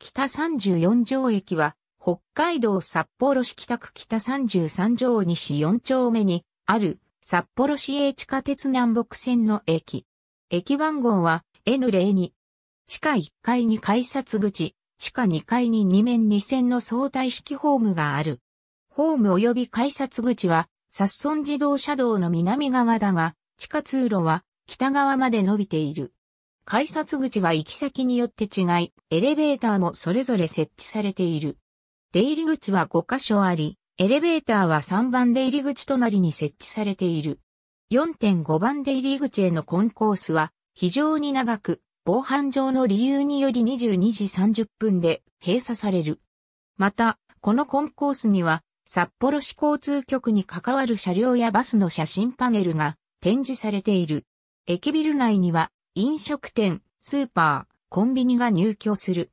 北34条駅は、北海道札幌市北区北33条西4丁目にある札幌市営地下鉄南北線の駅。駅番号は N02。地下1階に改札口、地下2階に2面2線の相対式ホームがある。ホーム及び改札口は、札村自動車道の南側だが、地下通路は北側まで伸びている。改札口は行き先によって違い、エレベーターもそれぞれ設置されている。出入り口は5カ所あり、エレベーターは3番出入り口隣に設置されている。4.5 番出入り口へのコンコースは非常に長く、防犯上の理由により22時30分で閉鎖される。また、このコンコースには札幌市交通局に関わる車両やバスの写真パネルが展示されている。駅ビル内には飲食店、スーパー、コンビニが入居する。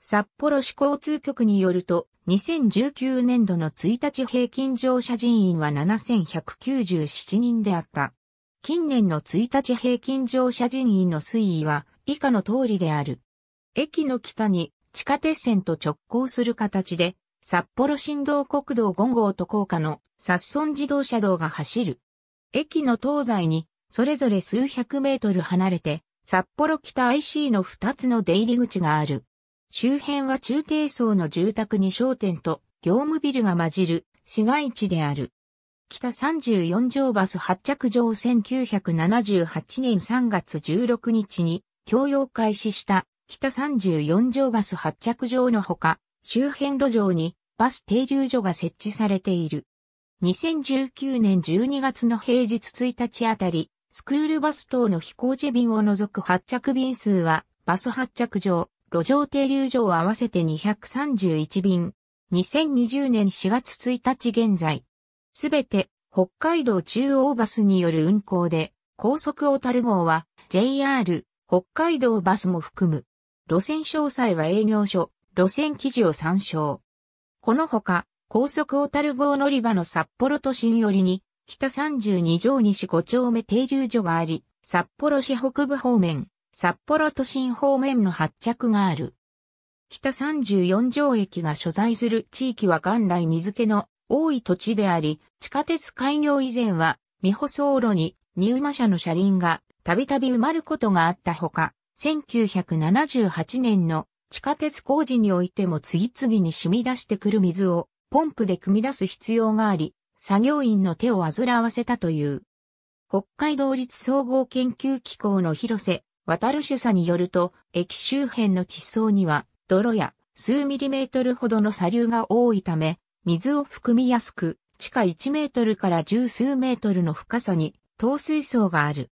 札幌市交通局によると、2019年度の1日平均乗車人員は7197人であった。近年の1日平均乗車人員の推移は以下の通りである。駅の北に地下鉄線と直行する形で、札幌新道国道5号と高架の札村自動車道が走る。駅の東西にそれぞれ数百メートル離れて、札幌北 IC の2つの出入り口がある。周辺は中低層の住宅に商店と業務ビルが混じる市街地である。北34条バス発着場1978年3月16日に供用開始した北34条バス発着場のほか、周辺路上にバス停留所が設置されている。2019年12月の平日1日あたり、スクールバス等の非公示便を除く発着便数はバス発着場、路上停留所を合わせて231便。2020年4月1日現在。すべて北海道中央バスによる運行で、高速小樽号は JR 北海道バスも含む。路線詳細は営業所、路線記事を参照。このほか、高速小樽号乗り場の札幌都心寄りに、北32条西5丁目停留所があり、札幌市北部方面。札幌都心方面の発着がある。北34条駅が所在する地域は元来水気の多い土地であり、地下鉄開業以前は、未舗装路に荷馬車の車輪がたびたび埋まることがあったほか、1978年の地下鉄工事においても次々に染み出してくる水をポンプで汲み出す必要があり、作業員の手を煩わせたという。北海道立総合研究機構の広瀬渉主査によると、駅周辺の地層には、泥や数ミリメートルほどの砂粒が多いため、水を含みやすく、地下1メートルから十数メートルの深さに、透水層がある。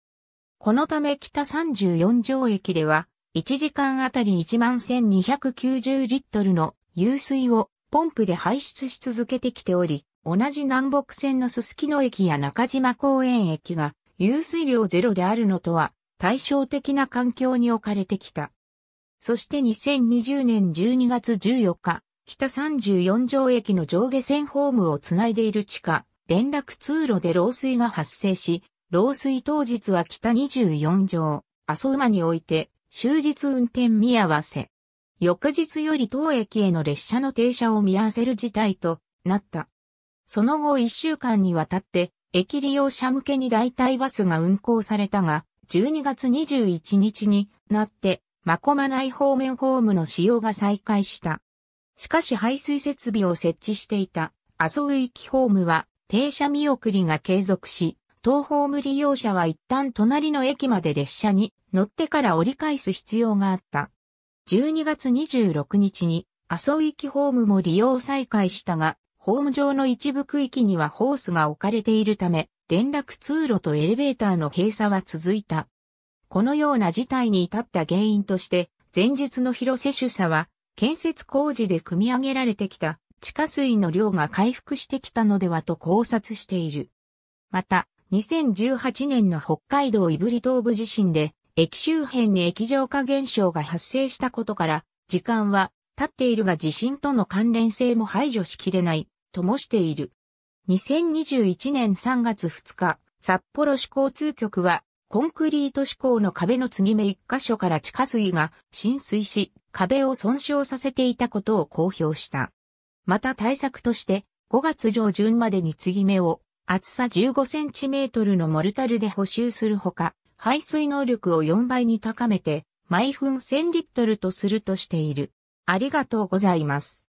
このため北34条駅では、1時間あたり11290リットルの湧水をポンプで排出し続けてきており、同じ南北線のすすきの駅や中島公園駅が、湧水量ゼロであるのとは、対照的な環境に置かれてきた。そして2020年12月14日、北34条駅の上下線ホームをつないでいる地下連絡通路で漏水が発生し、漏水当日は北24条、阿蘇馬において終日運転見合わせ。翌日より当駅への列車の停車を見合わせる事態となった。その後1週間にわたって、駅利用者向けに代替バスが運行されたが、12月21日になって、真駒内方面ホームの使用が再開した。しかし排水設備を設置していた阿蘇駅ホームは停車見送りが継続し、当ホーム利用者は一旦隣の駅まで列車に乗ってから折り返す必要があった。12月26日に阿蘇駅ホームも利用再開したが、ホーム上の一部区域にはホースが置かれているため、連絡通路とエレベーターの閉鎖は続いた。このような事態に至った原因として、前述の広瀬主査は、建設工事で汲み上げられてきた地下水の量が回復してきたのではと考察している。また、2018年の北海道胆振東部地震で、駅周辺に液状化現象が発生したことから、時間は経っているが地震との関連性も排除しきれない、ともしている。2021年3月2日、札幌市交通局は、コンクリート施工の壁の継ぎ目1カ所から地下水が浸水し、壁を損傷させていたことを公表した。また対策として5月上旬までに継ぎ目を厚さ15センチメートルのモルタルで補修するほか、排水能力を4倍に高めて毎分1000リットルとするとしている。ありがとうございます。